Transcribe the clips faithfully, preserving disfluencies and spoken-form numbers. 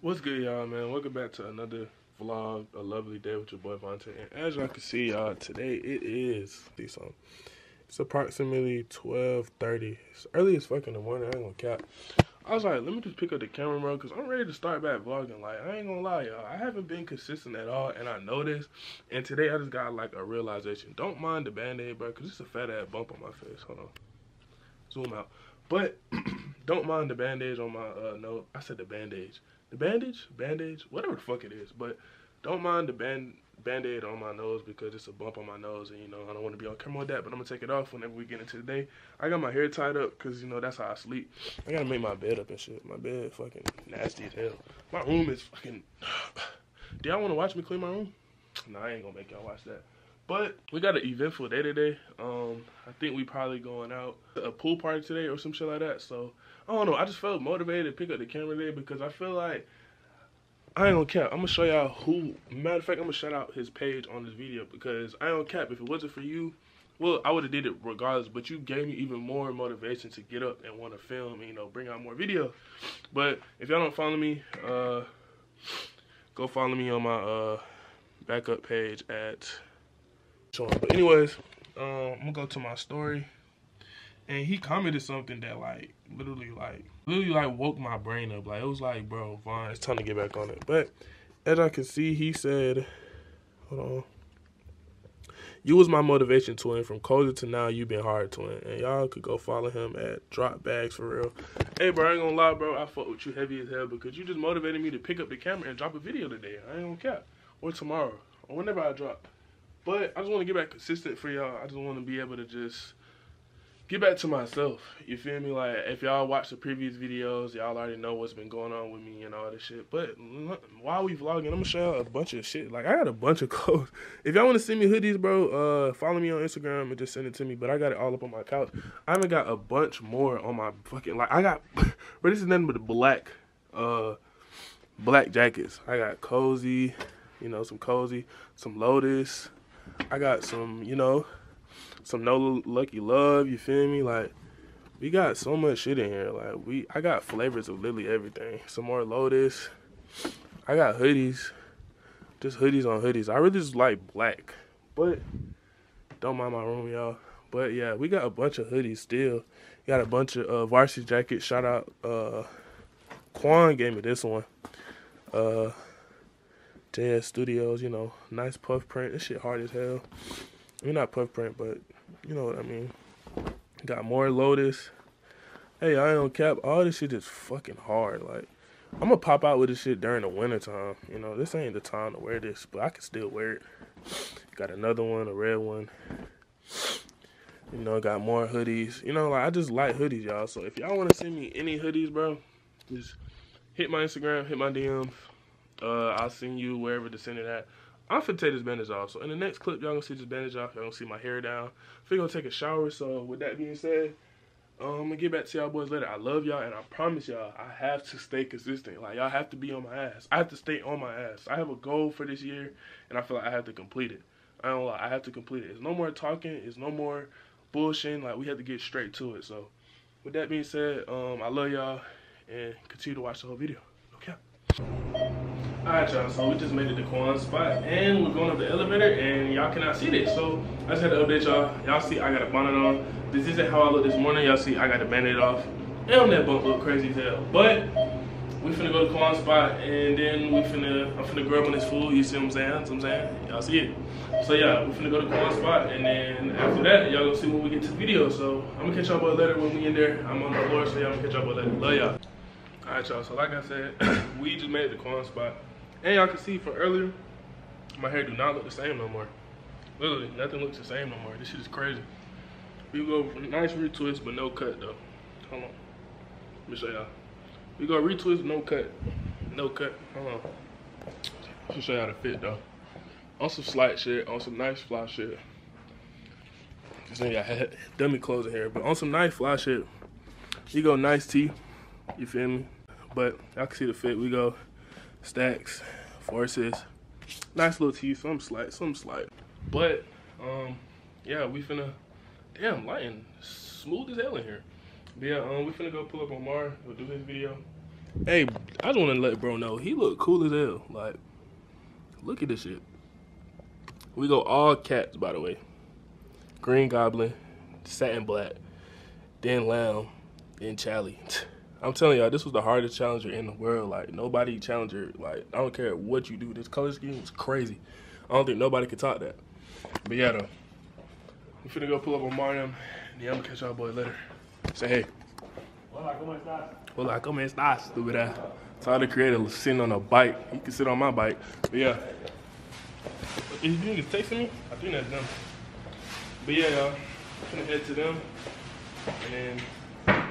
What's good, y'all, man? Welcome back to another vlog, a lovely day with your boy Vontae. And as y'all can see, y'all, today it is decent. It's approximately twelve thirty. It's early as fuck in the morning. I ain't gonna cap. I was like, let me just pick up the camera, bro, because I'm ready to start back vlogging. Like, I ain't gonna lie, y'all. I haven't been consistent at all, and I know this. And today I just got, like, a realization. Don't mind the band-aid, bro, because it's a fat-ass bump on my face. Hold on. Zoom out. But don't mind the bandage on my, uh, no, I said the bandage. The bandage? Bandage? Whatever the fuck it is. But don't mind the band band-aid on my nose because it's a bump on my nose. And, you know, I don't want to be on camera with that. But I'm going to take it off whenever we get into the day. I got my hair tied up because, you know, that's how I sleep. I got to make my bed up and shit. My bed fucking nasty as hell. My room is fucking... Do y'all want to watch me clean my room? Nah, I ain't going to make y'all watch that. But we got an eventful day today. Um, I think we probably going out to a pool party today or some shit like that. So, I don't know. I just felt motivated to pick up the camera today because I feel like, I ain't gonna cap. I'm gonna show y'all who, matter of fact, I'm gonna shout out his page on this video because I don't cap. If it wasn't for you, well, I would have did it regardless. But you gave me even more motivation to get up and want to film and, you know, bring out more video. But if y'all don't follow me, uh, go follow me on my uh, backup page at... But anyways, um, I'm gonna go to my story, and he commented something that like literally like literally like woke my brain up. Like it was like, bro, Vaughn, it's time to get back on it. But as I can see, he said, hold on, you was my motivation, twin. From COVID to now, you been hard, twin. And y'all could go follow him at Drop Bags for real. Hey, bro, I ain't gonna lie, bro, I fuck with you heavy as hell because you just motivated me to pick up the camera and drop a video today. I ain't gonna cap, or tomorrow, or whenever I drop. But I just want to get back consistent for y'all. I just want to be able to just get back to myself. You feel me? Like, if y'all watch the previous videos, y'all already know what's been going on with me and all this shit. But while we vlogging, I'm going to show y'all a bunch of shit. Like, I got a bunch of clothes. If y'all want to send me hoodies, bro, uh, follow me on Instagram and just send it to me. But I got it all up on my couch. I even got a bunch more on my fucking, like, I got, but this is nothing but the black, uh, black jackets. I got Cozy, you know, some Cozy, some Lotus. I got some, you know, some No Lucky Love, you feel me? Like, we got so much shit in here. Like, we, I got flavors of literally everything. Some more Lotus. I got hoodies. Just hoodies on hoodies. I really just like black. But, don't mind my room, y'all. But, yeah, we got a bunch of hoodies still. Got a bunch of uh, varsity jackets. Shout out, uh, Kwan gave me this one. Uh... J S Studios, you know, nice puff print. This shit hard as hell. I mean, not puff print, but you know what I mean. Got more Lotus. Hey, I ain't on cap. All this shit is fucking hard. Like, I'm gonna pop out with this shit during the winter time. You know, this ain't the time to wear this, but I can still wear it. Got another one, a red one. You know, got more hoodies. You know, like, I just like hoodies, y'all. So if y'all want to send me any hoodies, bro, just hit my Instagram, hit my D Ms. Uh, I'll send you wherever to send it at. I'm finna take this bandage off. So in the next clip, y'all gonna see this bandage off. Y'all gonna see my hair down. I'm gonna take a shower. So with that being said, um, I'm gonna get back to y'all boys later. I love y'all, and I promise y'all, I have to stay consistent. Like, y'all have to be on my ass. I have to stay on my ass. I have a goal for this year, and I feel like I have to complete it. I don't lie. I have to complete it. It's no more talking. It's no more bullshitting. Like, we have to get straight to it. So with that being said, um, I love y'all, and continue to watch the whole video. Okay. Alright, y'all, so we just made it to Kwan's spot, and we're going up the elevator, and y'all cannot see this, so I just had to update y'all. Y'all see I got a bonnet on. This isn't how I look this morning. Y'all see I got a bandit off. Damn, that bump look crazy as hell. But we finna go to Kwan's spot, and then we finna, I'm finna grub on this food. You see what I'm saying? See what I'm saying? Y'all see it. So yeah, we finna go to Kwan's spot, and then after that, y'all gonna see when we get to the video. So I'm gonna catch y'all boys later when we in there. I'm on the floor, so y'all gonna catch y'all boys later. Love y'all. Alright, y'all, so like I said, we just made it to Kwan's spot. And y'all can see from earlier, my hair do not look the same no more. Literally, nothing looks the same no more. This shit is crazy. We go nice retwist, but no cut, though. Hold on. Let me show y'all. We go retwist, no cut. No cut. Hold on. Let me show y'all the fit, though. On some slight shit, on some nice fly shit. This nigga had dummy clothes hair, but on some nice fly shit, you go nice tee. You feel me? But y'all can see the fit. We go stacks, forces, nice little tee, some slight, some slight. But, um, yeah, we finna, damn, lighting, smooth as hell in here. But yeah, um, we finna go pull up Omar, we'll do his video. Hey, I just want to let bro know, he look cool as hell. Like, look at this shit. We go all cats, by the way. Green Goblin, Satin Black, then Lamb, then Chally. I'm telling y'all, this was the hardest challenger in the world. Like, nobody challenger, like, I don't care what you do. This color scheme was crazy. I don't think nobody could top that. But yeah, though. We finna go pull up on Mariam. Yeah, I'm gonna catch y'all boys later. Say hey. Hola, ¿cómo estás? Hola, ¿cómo estás, stupid ass? Tyler the Creator sitting on a bike. He can sit on my bike. But yeah. Is you niggas texting me? I think that's them. But yeah, y'all. I'm finna head to them. And then,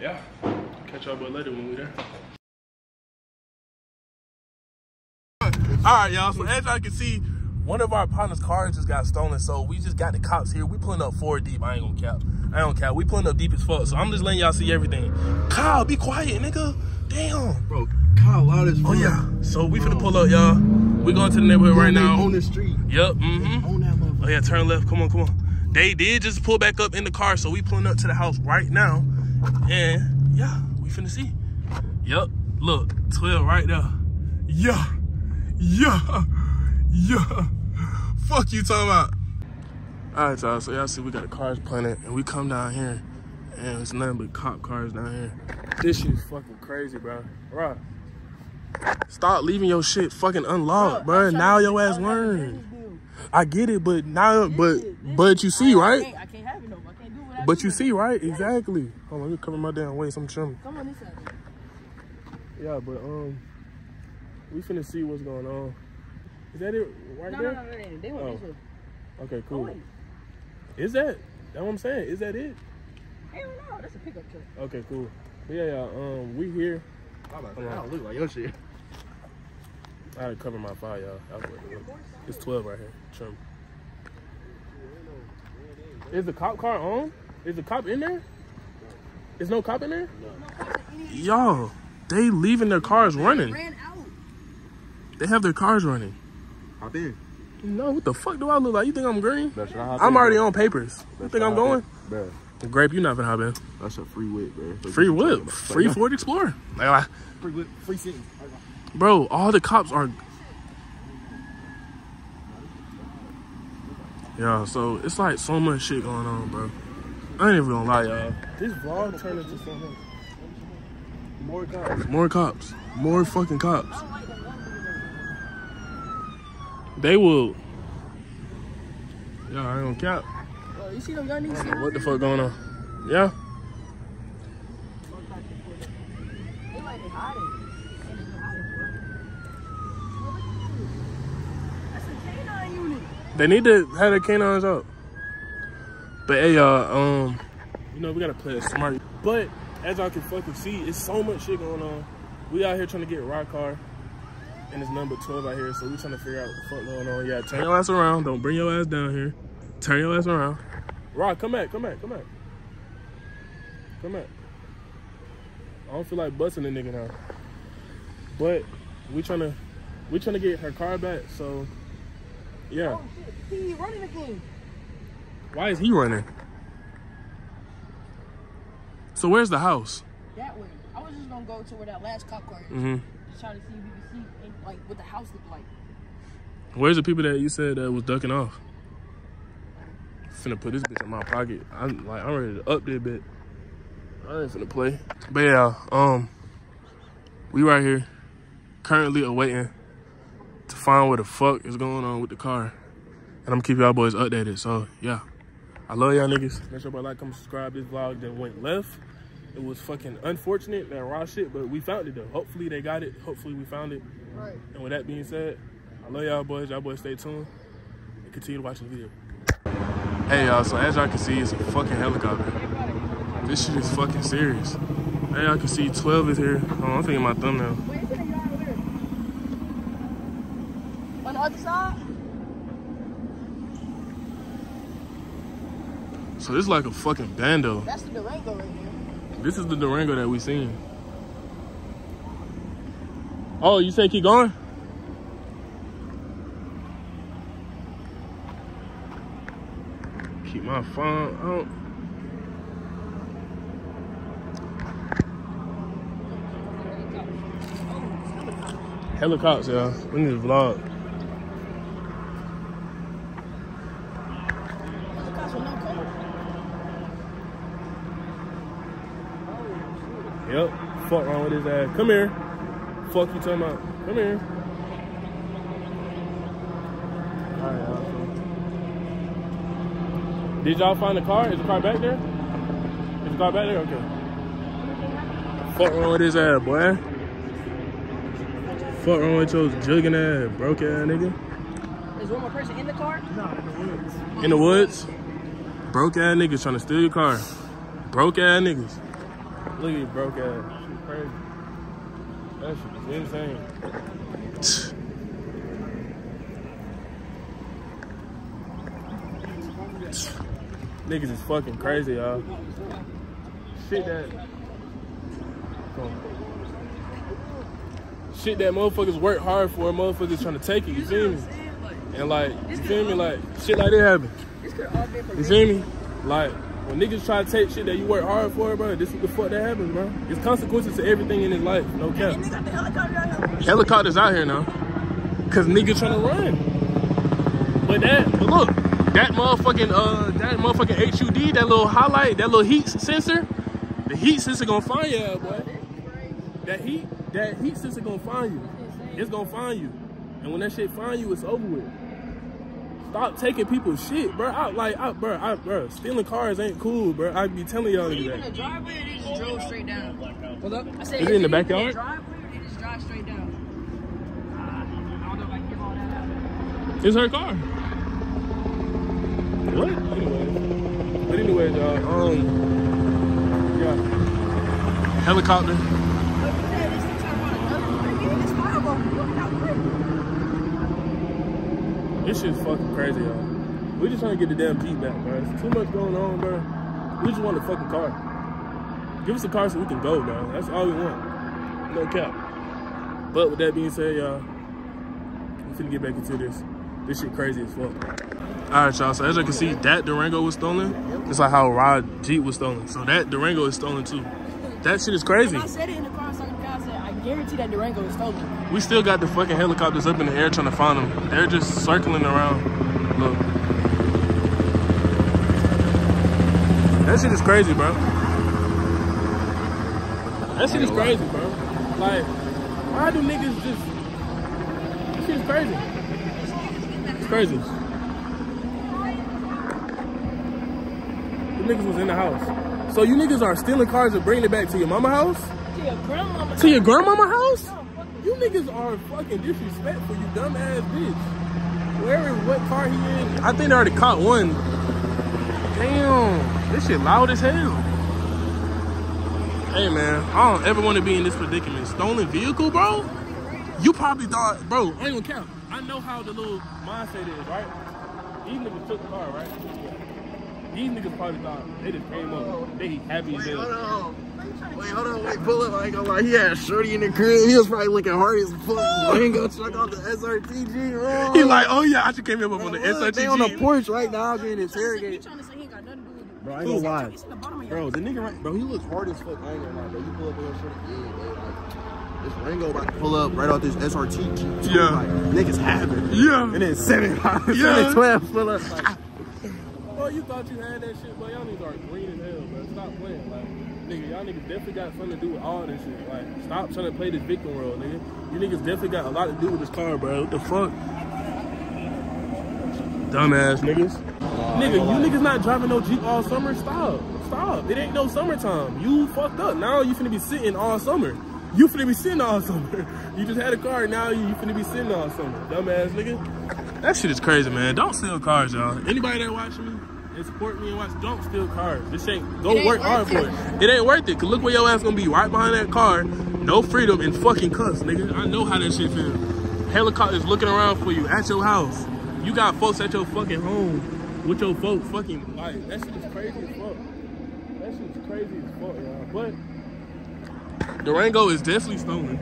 yeah. Catch y'all boys later when we there. Alright, y'all. So as y'all can see, one of our partner's cars just got stolen, so we just got the cops here. We pulling up four deep. I ain't gonna cap. I don't cap. We pulling up deep as fuck, so I'm just letting y'all see everything. Kyle, be quiet, nigga. Damn. Bro, Kyle loud as fuck. Oh, yeah. So we finna pull up, y'all. We going to the neighborhood right now. On the street. Yep. Mm-hmm. On that motherfucker. Oh, yeah. Turn left. Come on, come on. They did just pull back up in the car, so we pulling up to the house right now. And, yeah, we finna see. Yep. Look, twelve right there. Yeah. Yeah. Yeah. Fuck you talking about. All right, y'all, so y'all see we got the cars planted, and we come down here, and it's nothing but cop cars down here. This shit's fucking crazy, bro. Bro, stop leaving your shit fucking unlocked, bro. bro. Now your ass learn. I get it, but now, this but shit, but shit. you see, I, right? I can't, I can't have it no more. I can't do what I But do you see, right? Yeah. Exactly. Hold on, let me cover my damn waist. I'm trimming. Come on, this side. Yeah, but um, we finna see what's going on. Is that it right no, there? No, no, no, no. They went oh. this way. Okay, cool. Oh, is that? That's what I'm saying. Is that it? Hell no, that's a pickup truck. Okay, cool. Yeah, yeah. Um, we here. I don't look like your shit. I had to cover my fire, y'all. It's twelve right here. Trim. Is the cop car on? Is the cop in there? Is no cop in there? No. Y'all, they leaving their cars running. They have their cars running. Hop in. No, what the fuck do I look like? You think I'm green? I'm already on papers. You think I'm going? Bro. Grape, you not finna hop in. That's a free whip, bro. Free whip. Free Ford Explorer. Free whip. Free city. Bro, all the cops are... Yeah, so it's like so much shit going on, bro. I ain't even gonna lie, y'all. This vlog turned into something. More cops. More cops. More fucking cops. They will. Yeah, I ain't gonna cap. Bro, you see them young niggas here? What the fuck going on? Yeah. They might be hiding. That's a canine unit. They need to have their canines out. But hey, y'all, uh, um, you know we gotta play it smart. But as y'all can fucking see, it's so much shit going on. We out here trying to get a rock car. And it's number twelve out here, so we trying to figure out what the fuck going on. Yeah, turn your ass around. Don't bring your ass down here. Turn your ass around. Rock, come back, come back, come back. Come back. I don't feel like busting the nigga now. But we trying to, we trying to get her car back, so, yeah. Oh, shit. He running again. Why is he running? So where's the house? That way. I was just going to go to where that last cop car is. Mm-hmm. Trying to see if we can see like what the house looked like. Where's the people that you said that was ducking off? I'm finna put this bitch in my pocket. I'm like I'm ready to up this bit. I ain't finna play. But yeah, um, we right here, currently awaiting to find what the fuck is going on with the car, and I'm keep y'all boys updated. So yeah, I love y'all niggas. Make sure y'all like, comment, subscribe. This vlog that went left. It was fucking unfortunate, that raw shit, but we found it though. Hopefully they got it. Hopefully we found it. Right. And with that being said, I love y'all boys. Y'all boys stay tuned and continue watching the video. Hey y'all, so as y'all can see, it's a fucking helicopter. This shit is fucking serious. As y'all can see, twelve is here. Hold on, I'm thinking my thumbnail. Wait, it's in the yard over there. On the other side? So this is like a fucking bando. That's the Durango right here. This is the Durango that we seen. Oh, you say keep going? Keep my phone out. Hella cops, y'all. We need to vlog. Yep. Fuck wrong with his ass. Come here. Fuck you talking about. Come here. Alright, y'all. Did y'all find the car? Is the car back there? Is the car back there? Okay. Fuck wrong with his ass, boy. Fuck wrong with your jugging ass, broke ass nigga? Is one more person in the car? No, in the woods. In the woods? Broke ass niggas trying to steal your car. Broke ass niggas. Look at you, broke ass. She's crazy. That shit is insane. Niggas is fucking crazy, y'all. Shit that. Come on. Shit that motherfuckers work hard for, motherfuckers trying to take it, you feel me? And like, you feel me? Like, shit like that happen. You feel me? Like, when niggas try to take shit that you work hard for, bro, this is the fuck that happens, bro. It's consequences to everything in his life, no cap. Helicopters out here now. Cause niggas trying to run. But that, but look, that motherfucking, uh, that motherfucking H U D, that little highlight, that little heat sensor, the heat sensor gonna find you out, boy. That heat. That heat sensor gonna find you. It's gonna find you. And when that shit find you, it's over with. Stop taking people's shit, bro. I, like, I, bro, I, bro, stealing cars ain't cool, bro. I be telling y'all that. Is it in the driveway or they just drove straight down? Hold up. I said, is it in the backyard? Is it in the driveway or they just drive straight down? I don't know if I can get all that out. It's her car. What? Anyway. But anyway, y'all. Um, yeah. Helicopter. This shit's fucking crazy, y'all. We just trying to get the damn Jeep back, bro. There's too much going on, bro. We just want a fucking car. Give us a car so we can go, bro. That's all we want. No cap. But with that being said, y'all, we finna get back into this. This shit crazy as fuck. Alright, y'all. So as you can see, that Durango was stolen. It's like how Rod Jeep was stolen. So that Durango is stolen, too. That shit is crazy. I said it in the car, so the guy said, I guarantee that Durango is stolen. We still got the fucking helicopters up in the air trying to find them. They're just circling around. Look. That shit is crazy, bro. That shit is crazy, bro. Like, why do niggas just... That shit is crazy. It's crazy. The niggas was in the house. So you niggas are stealing cars and bringing it back to your mama house? To your grandmama house. To your grandmama house? You niggas are fucking disrespectful, you dumbass bitch. Where and what car he in? I think they already caught one. Damn, this shit loud as hell. Hey man, I don't ever want to be in this predicament. Stolen vehicle, bro? You probably thought, bro, I ain't gonna count. I know how the little mindset is, right? These niggas took the car, right? These niggas probably thought they just came up. They happy as hell. Wait, hold on, wait, pull up. I ain't gonna lie, he had shorty in the crib. He was probably looking hard as fuck. I ain't gonna check out the S R T G. He like, oh yeah, I just came here up on the S R T G. They on the porch right now being interrogated. You trying to say he ain't got nothing to do with it. Bro, I ain't gonna lie. It's in the bottom of your bro, the nigga right, bro, he looks hard as fuck. I ain't gonna lie, bro. You pull up on your shorty, yeah, like, this Rango about to pull up right off this S R T G. Yeah. Like, niggas have it. Yeah. And then seven, five, seven, twelve pull up. Like, oh, you thought you had that shit, but y'all niggas are green as hell, bro. Stop playing, like. Nigga, y'all niggas definitely got something to do with all this shit. Like, stop trying to play this victim role, nigga. You niggas definitely got a lot to do with this car, bro. What the fuck? Dumbass niggas. Uh, nigga, you niggas not driving no Jeep all summer? Stop. Stop. It ain't no summertime. You fucked up. Now you finna be sitting all summer. You finna be sitting all summer. You just had a car, now you finna be sitting all summer. Dumbass nigga. That shit is crazy, man. Don't steal cars, y'all. Anybody that watching me? And support me and watch. Don't steal cars. This ain't. Go work hard for it. It ain't worth it. Cause look where your ass gonna be. Right behind that car. No freedom and fucking cuffs, nigga. I know how that shit feels. Helicopters looking around for you at your house. You got folks at your fucking home with your folks fucking. Like that shit is crazy as fuck. That shit is crazy as fuck, y'all. But Durango is definitely stolen.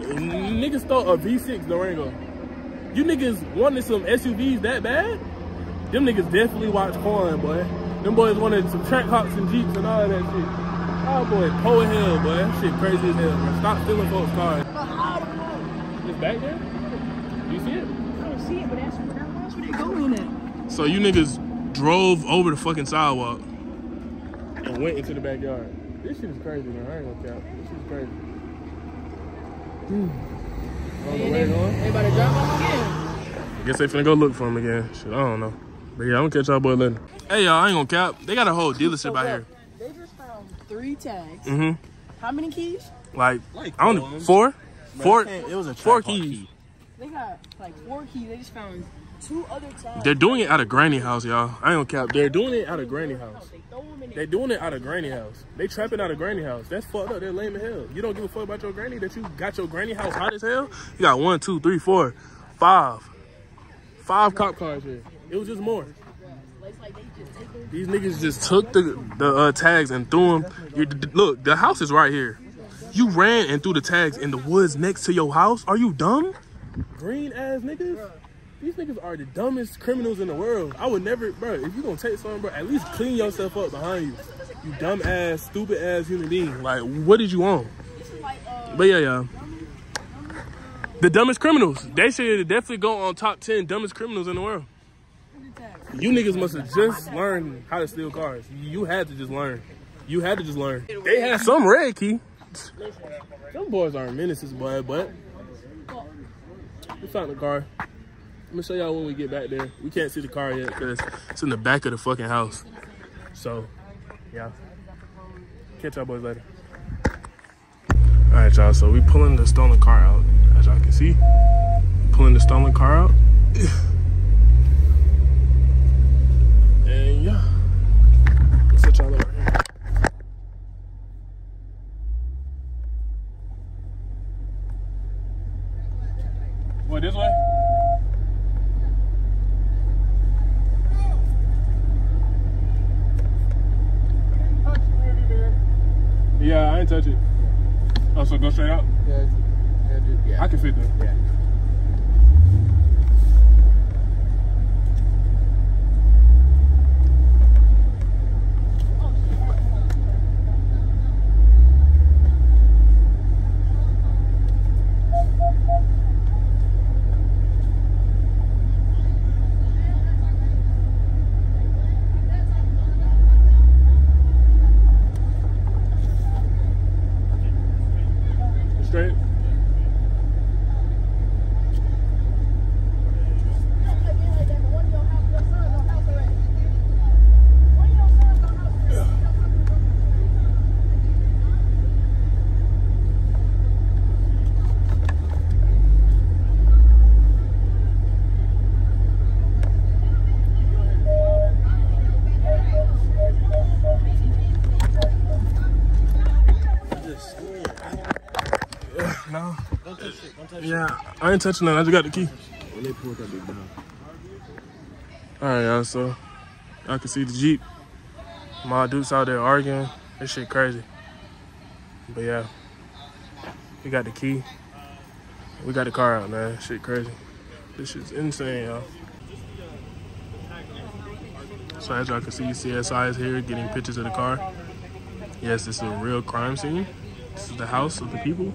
Niggas stole a V six Durango. You niggas wanted some S U Vs that bad? Them niggas definitely watch Kwan, boy. Them boys wanted some track hops and Jeeps and all that shit. Oh boy, poor hell, boy. That shit crazy as hell, bro. Stop stealing folks' cars. It's back there? Do you see it? I don't see it, but that's where they going at. So you niggas drove over the fucking sidewalk and went into the backyard. This shit is crazy, man. I ain't gonna count. This shit is crazy. I don't know where they're going. Everybody drop off again. I guess they finna go look for him again. Shit, I don't know. But yeah, I'm gonna catch y'all boy later. Hey y'all, I ain't gonna cap. They got a whole dealership out here. They just found three tags. Mm-hmm. How many keys? Like, like I don't know, four? Four, it was a four keys. Key. They got like four keys. They just found two other tags. They're doing it out of granny house, y'all. I ain't gonna cap. They're doing it out of granny house. They doing it out of granny house. They trapping out of granny house. That's fucked up. They're lame as hell. You don't give a fuck about your granny that you got your granny house hot as hell? You got one, two, three, four, five. Five cop cars here. It was just more. These niggas just took the, the uh, tags and threw them. You, look, the house is right here. You ran and threw the tags in the woods next to your house? Are you dumb? Green ass niggas? These niggas are the dumbest criminals in the world. I would never, bro, if you gonna take something, bro, at least clean yourself up behind you. You dumb ass, stupid ass human being. Like, what did you want? But yeah, yeah. The dumbest criminals. They should definitely go on top ten dumbest criminals in the world. You niggas must have just learned how to steal cars. You had to just learn. You had to just learn. They had some red key. Them boys aren't menaces, boy, but we found the car. I'm gonna show y'all when we get back there. We can't see the car yet because it's in the back of the fucking house. So, yeah. Catch y'all boys later. All right, y'all. So we pulling the stolen car out, as y'all can see. Pulling the stolen car out. And yeah. Let's let y'all know right here. What, this way? Yeah, I didn't touch it. Oh, so go straight out? Yeah, yeah, dude, yeah. I can fit that. Yeah. Yeah, I ain't touching that. I just got the key. All right, y'all. So I can see the Jeep. My dudes out there arguing. This shit crazy. But yeah, we got the key. We got the car out, man. Shit crazy. This shit's insane, y'all. So as y'all can see, C S I is here getting pictures of the car. Yes, this is a real crime scene. This is the house of the people.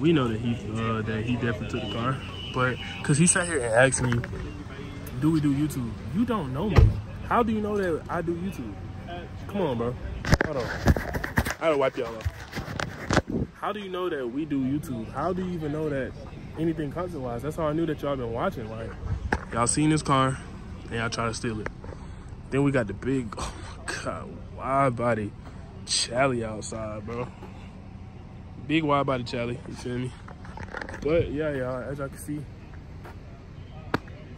We know that he uh, that he definitely took the car, but because he sat here and asked me, do we do YouTube? You don't know me. How do you know that I do YouTube? Come on, bro. Hold on. I gotta wipe y'all off. How do you know that we do YouTube? How do you even know that anything content-wise? That's how I knew that y'all been watching. Like, y'all seen this car, and y'all try to steal it. Then we got the big, oh my God, wide body Charlie outside, bro. Big wide body Charlie, you feel me? But yeah, y'all, as y'all can see,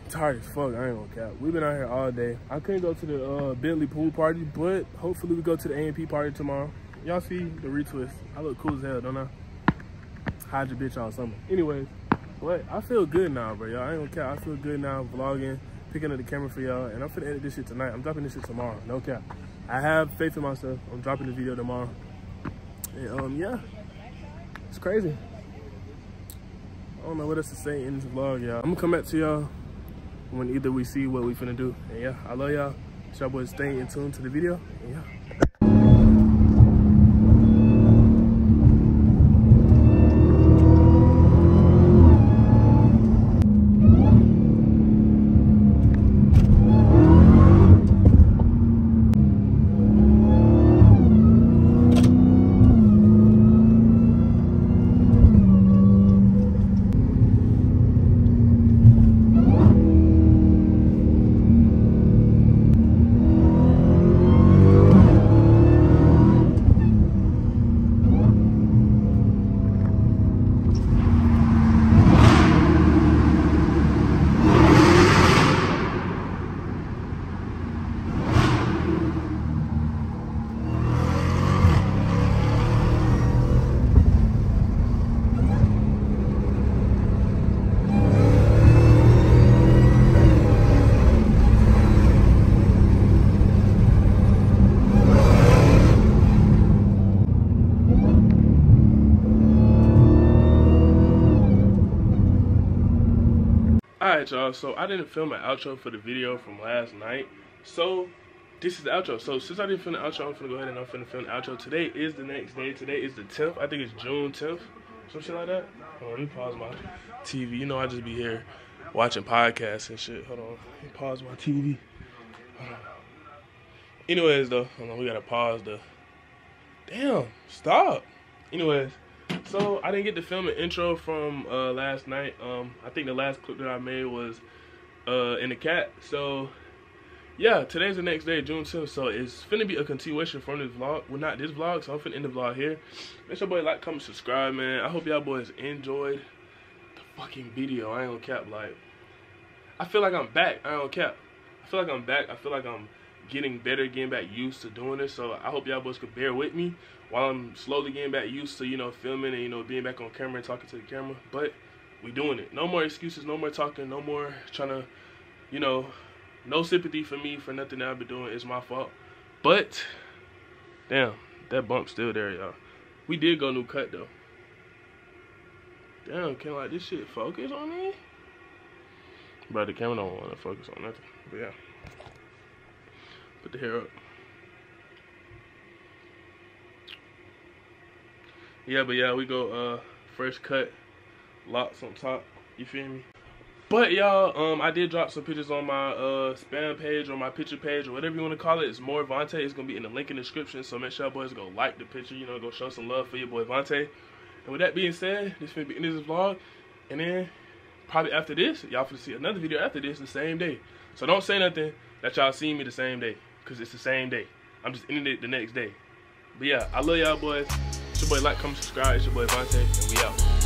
tired as fuck, I ain't gonna cap. We've been out here all day. I couldn't go to the uh, Bentley pool party, but hopefully we go to the A and P party tomorrow. Y'all see the retwist. I look cool as hell, don't I? Hide your bitch all summer. Anyways, but I feel good now, bro, y'all. I ain't gonna cap. I feel good now, vlogging, picking up the camera for y'all, and I'm finna edit this shit tonight. I'm dropping this shit tomorrow, no cap. I have faith in myself. I'm dropping the video tomorrow. And um, yeah. It's crazy. I don't know what else to say in this vlog, y'all. I'm gonna come back to y'all when either we see what we finna do. And yeah, I love y'all. Y'all boys stay in tune to the video. And yeah. Alright y'all, so I didn't film an outro for the video from last night, so this is the outro. So since I didn't film the outro, I'm gonna go ahead and I'm gonna film the outro. Today is the next day. Today is the tenth. I think it's June tenth, some shit like that. Hold on, let me pause my T V. You know I just be here watching podcasts and shit. Hold on, let me pause my T V. Hold on. Anyways though, hold on, we gotta pause the... Damn, stop. Anyways. So, I didn't get to film an intro from uh, last night. Um, I think the last clip that I made was uh, in the cat. So, yeah, today's the next day, June tenth. So, it's finna be a continuation from this vlog. Well, not this vlog, so I'm finna end the vlog here. Make your boy like, comment, subscribe, man. I hope y'all boys enjoyed the fucking video. I ain't gonna cap. Like, I feel like I'm back. I ain't gonna cap. I feel like I'm back. I feel like I'm getting better, getting back used to doing this. So I hope y'all boys could bear with me while I'm slowly getting back used to, you know, filming and, you know, being back on camera and talking to the camera. But we doing it. No more excuses, no more talking, no more trying to, you know, no sympathy for me for nothing that I've been doing. It's my fault. But damn, that bump's still there, y'all. We did go new cut though. Damn, can like this shit focus on me? But the camera don't want to focus on nothing. But yeah. Put the hair up. Yeah, but yeah, we go uh, fresh cut, locks on top. You feel me? But y'all, um, I did drop some pictures on my uh, spam page or my picture page or whatever you want to call it. It's more Vontae. It's gonna be in the link in the description. So make sure y'all boys go like the picture. You know, go show some love for your boy Vontae. And with that being said, this finna be end of this vlog, and then probably after this, y'all finna see another video after this the same day. So don't say nothing that y'all seen me the same day, because it's the same day. I'm just ending it the next day. But yeah, I love y'all boys. It's your boy, like, comment, subscribe. It's your boy, Vontae, and we out.